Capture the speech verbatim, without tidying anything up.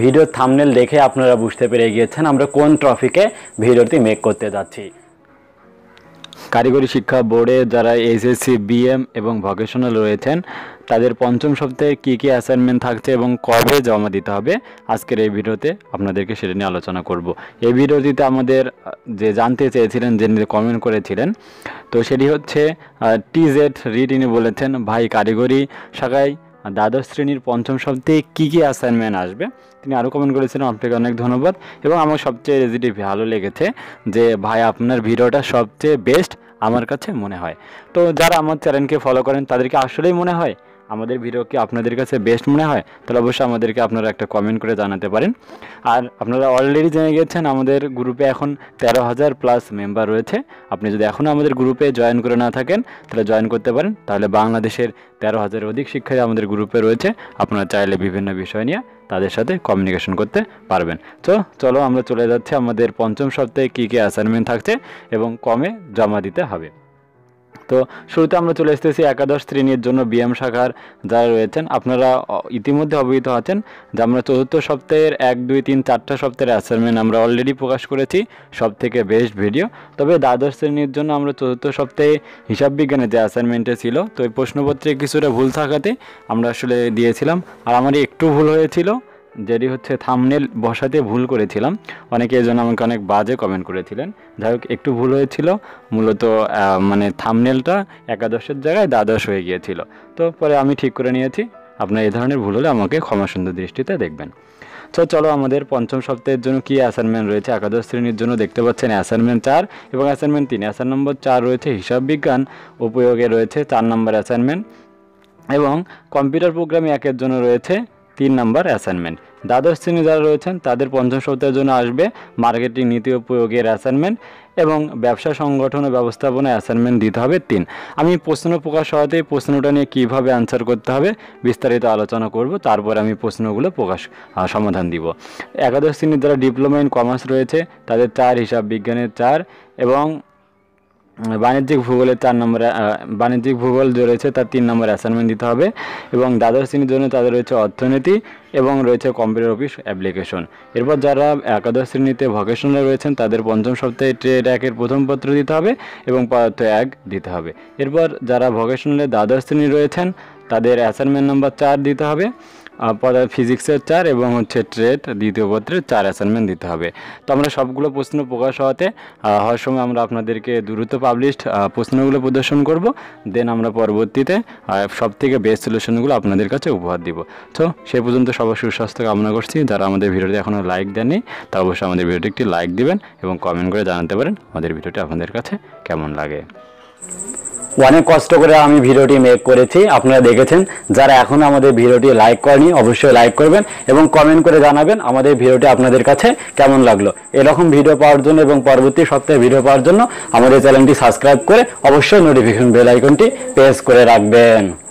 Video thumbnail দেখে আপনারা বুঝতে পেরে গিয়েছেন আমরা কোন টপিকে ভিডিওটি মেক করতে যাচ্ছি। কারিগরি শিক্ষা বোর্ডে যারা এসএসসি বিএম এবং ভোকেশনাল রয়েছেন তাদের পঞ্চম সপ্তাহে কী কী অ্যাসাইনমেন্ট থাকছে এবং কবে জমা দিতে হবে আজকের এই ভিডিওতে আপনাদেরকে সেটা নিয়ে আলোচনা করব। এই ভিডিওটিতে আমাদের যে জানতে চেয়েছিলেন, যে কমেন্ট করেছিলেন, তো সেটি হচ্ছে টিজেড রিটিনি বলেছেন, ভাই কারিগরি শাখায় দ্বাদশ শ্রেণীর পঞ্চম সপ্তাহে কী কী অ্যাসাইনমেন্ট আসবে। তিনি আরও কমেন্ট করেছিলেন, আপনাকে অনেক ধন্যবাদ। এবং আমার সবচেয়ে যেটি ভালো লেগেছে যে ভাই আপনার ভিডিওটা সবচেয়ে বেস্ট আমার কাছে মনে হয়। তো যারা আমার চ্যানেলকে ফলো করেন তাদেরকে আসলেই মনে হয় আমাদের ভিডিও কি আপনাদের কাছে বেস্ট মনে হয়, তাহলে অবশ্যই আমাদেরকে আপনারা একটা কমেন্ট করে জানাতে পারেন। আর আপনারা অলরেডি জেনে গেছেন আমাদের গ্রুপে এখন তেরো হাজার প্লাস মেম্বার রয়েছে। আপনি যদি এখনও আমাদের গ্রুপে জয়েন করে না থাকেন তাহলে জয়েন করতে পারেন। তাহলে বাংলাদেশের তেরো হাজারের অধিক শিক্ষার্থী আমাদের গ্রুপে রয়েছে। আপনারা চাইলে বিভিন্ন বিষয় নিয়ে তাদের সাথে কমিউনিকেশন করতে পারবেন। তো চলো আমরা চলে যাচ্ছি আমাদের পঞ্চম সপ্তাহে কী কী অ্যাসাইনমেন্ট থাকছে এবং কমে জমা দিতে হবে। তো শুরুতে আমরা চলে এসেছি একাদশ শ্রেণীর জন্য বিএম শাখার যারা রয়েছেন, আপনারা ইতিমধ্যে অবহিত আছেন যে আমরা চতুর্থ সপ্তাহের এক দুই তিন চারটা সপ্তাহের অ্যাসাইনমেন্ট আমরা অলরেডি প্রকাশ করেছি, সব থেকে বেস্ট ভিডিও। তবে দ্বাদশ শ্রেণীর জন্য আমরা চতুর্থ সপ্তাহে হিসাব বিজ্ঞানে যে অ্যাসাইনমেন্টে ছিল, তো এই প্রশ্নপত্রে কিছুটা ভুল থাকাতে আমরা আসলে দিয়েছিলাম। আর আমারই একটু ভুল হয়েছিল, যেটি হচ্ছে থাম্বনেল বসাতে ভুল করেছিলাম। অনেকে এই জন্য আমাকে অনেক বাজে কমেন্ট করেছিলেন। যাই হোক, একটু ভুল হয়েছিল, মূলত মানে থাম্বনেলটা একাদশের জায়গায় দ্বাদশ হয়ে গিয়েছিল। তো পরে আমি ঠিক করে নিয়েছি। আপনার এই ধরনের ভুল হলে আমাকে ক্ষমাসুন্দর দৃষ্টিতে দেখবেন। তো চলো আমাদের পঞ্চম সপ্তাহের জন্য কী অ্যাসাইনমেন্ট রয়েছে। একাদশ শ্রেণীর জন্য দেখতে পাচ্ছেন অ্যাসাইনমেন্ট চার এবং অ্যাসাইনমেন্ট তিন। অ্যাসাইন নম্বর চার রয়েছে হিসাব বিজ্ঞান উপযোগে রয়েছে চার নম্বর অ্যাসাইনমেন্ট এবং কম্পিউটার প্রোগ্রামে একের জন্য রয়েছে তিন নম্বর অ্যাসাইনমেন্ট। দ্বাদশ শ্রেণী যারা রয়েছেন তাদের পঞ্চম সপ্তাহের জন্য আসবে মার্কেটিং নীতি ও প্রয়োগের অ্যাসাইনমেন্ট এবং ব্যবসা সংগঠন ও ব্যবস্থাপনা অ্যাসাইনমেন্ট দিতে হবে তিন। আমি প্রশ্ন প্রকাশ হওয়াতে প্রশ্নটা নিয়ে কীভাবে আনসার করতে হবে বিস্তারিত আলোচনা করব, তারপর আমি প্রশ্নগুলো প্রকাশ সমাধান দিব। একাদশ শ্রেণীর যারা ডিপ্লোমা ইন কমার্স রয়েছে তাদের চার, হিসাব বিজ্ঞানের চার এবং বাণিজ্যিক ভূগোলের চার নম্বর বাণিজ্যিক ভূগোল যে রয়েছে তার তিন নম্বর অ্যাসাইনমেন্ট দিতে হবে। এবং দ্বাদশ শ্রেণীর জন্য তাদের রয়েছে অর্থনীতি এবং রয়েছে কম্পিউটার অফিস অ্যাপ্লিকেশন। এরপর যারা একাদশ শ্রেণীতে ভোকেশনাল রয়েছেন তাদের পঞ্চম সপ্তাহে ট্রেড একের প্রথম পত্র দিতে হবে এবং পদার্থ এক দিতে হবে। এরপর যারা ভোকেশনালে দ্বাদশ শ্রেণী রয়েছেন তাদের অ্যাসাইনমেন্ট নম্বর চার দিতে হবে, পদার্থ ফিজিক্সের চার এবং হচ্ছে ট্রেড দ্বিতীয় পত্রের চার অ্যাসাইনমেন্ট দিতে হবে। তো আমরা সবগুলো প্রশ্ন প্রকাশ হওয়াতে হওয়ার সময় আমরা আপনাদেরকে দ্রুত পাবলিশড প্রশ্নগুলো প্রদর্শন করব। দেন আমরা পরবর্তীতে সব থেকে বেস্ট সলিউশনগুলো আপনাদের কাছে উপহার দিব। তো সে পর্যন্ত সবার সুস্বাস্থ্য কামনা করছি। যারা আমাদের ভিডিওটি এখনও লাইক দেননি তারা অবশ্যই আমাদের ভিডিওটি একটি লাইক দিবেন এবং কমেন্ট করে জানাতে পারেন আমাদের ভিডিওটি আপনাদের কাছে কেমন লাগে। অনেক কষ্ট করে আমি ভিডিওটি মেক করেছি, আপনারা দেখেছেন। যারা এখনও আমাদের ভিডিওটি লাইক করেনি অবশ্যই লাইক করবেন এবং কমেন্ট করে জানাবেন আমাদের ভিডিওটি আপনাদের কাছে কেমন লাগলো। এরকম ভিডিও পাওয়ার জন্য এবং পরবর্তী সপ্তাহে ভিডিও পাওয়ার জন্য আমাদের চ্যানেলটি সাবস্ক্রাইব করে অবশ্যই নোটিফিকেশন বেল আইকনটি প্রেস করে রাখবেন।